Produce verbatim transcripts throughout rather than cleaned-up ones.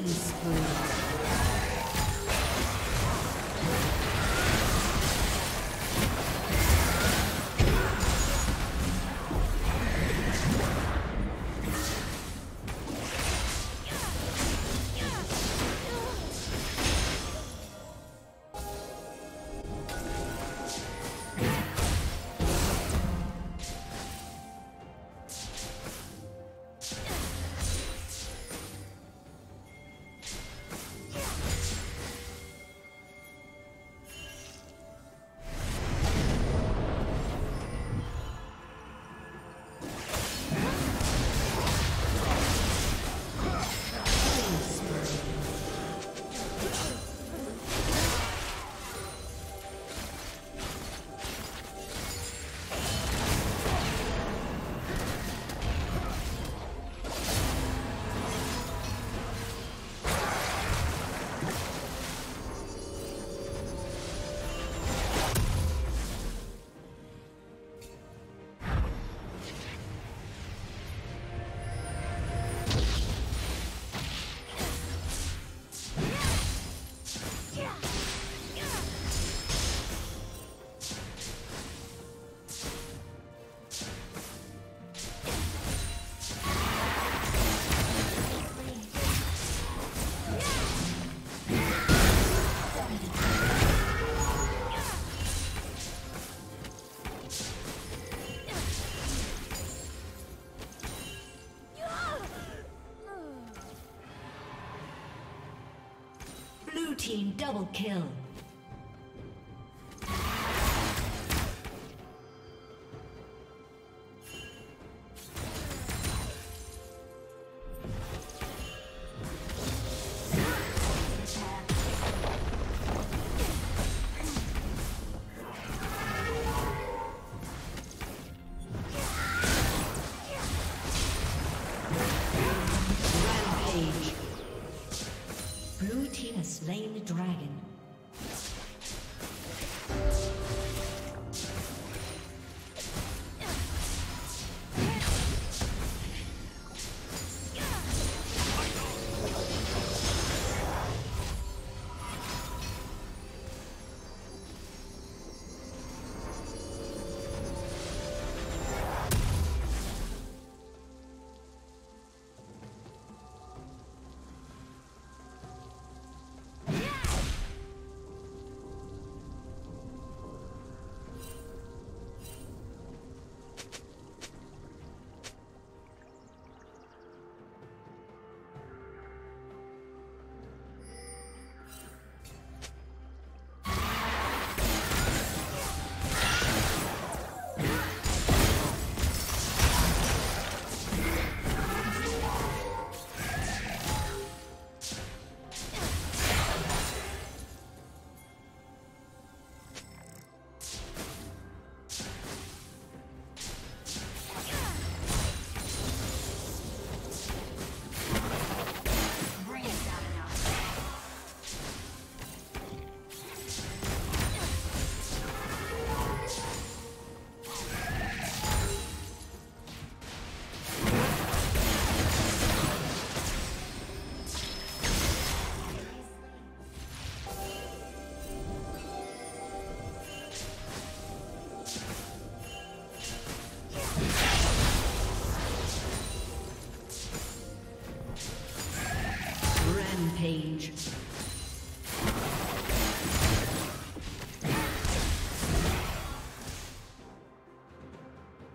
Killing spree. Team double kill. Page.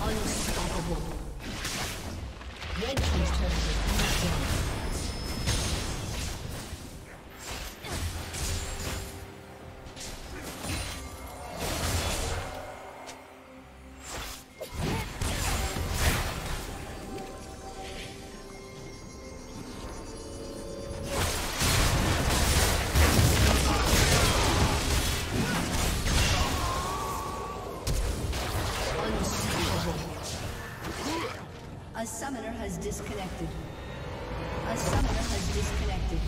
Unstoppable. A summoner has disconnected. A summoner has disconnected.